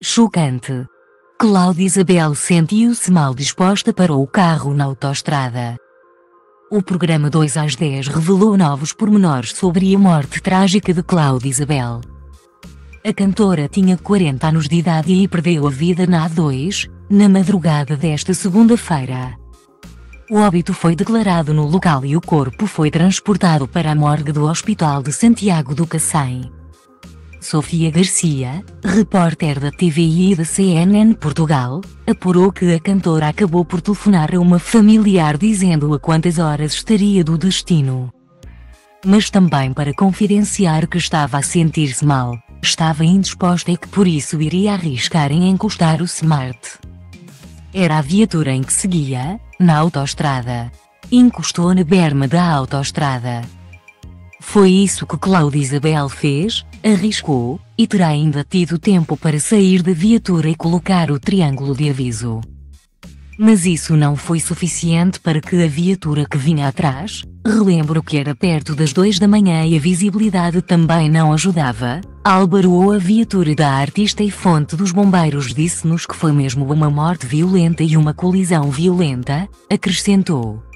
Chocante. Cláudia Isabel sentiu-se mal disposta para o carro na autoestrada. O programa 2 às 10 revelou novos pormenores sobre a morte trágica de Cláudia Isabel. A cantora tinha 40 anos de idade e perdeu a vida na A2, na madrugada desta segunda-feira. O óbito foi declarado no local e o corpo foi transportado para a morgue do Hospital de Santiago do Cacém. Sofia Garcia, repórter da TVI e da CNN Portugal, apurou que a cantora acabou por telefonar a uma familiar dizendo a quantas horas estaria do destino. Mas também para confidenciar que estava a sentir-se mal, estava indisposta e que por isso iria arriscar em encostar o Smart. Era a viatura em que seguia, na autoestrada. Encostou na berma da autoestrada. Foi isso que Cláudia Isabel fez, arriscou, e terá ainda tido tempo para sair da viatura e colocar o triângulo de aviso. Mas isso não foi suficiente para que a viatura que vinha atrás, relembro que era perto das 2 da manhã e a visibilidade também não ajudava, albarou a viatura da artista e fonte dos bombeiros disse-nos que foi mesmo uma morte violenta e uma colisão violenta, acrescentou.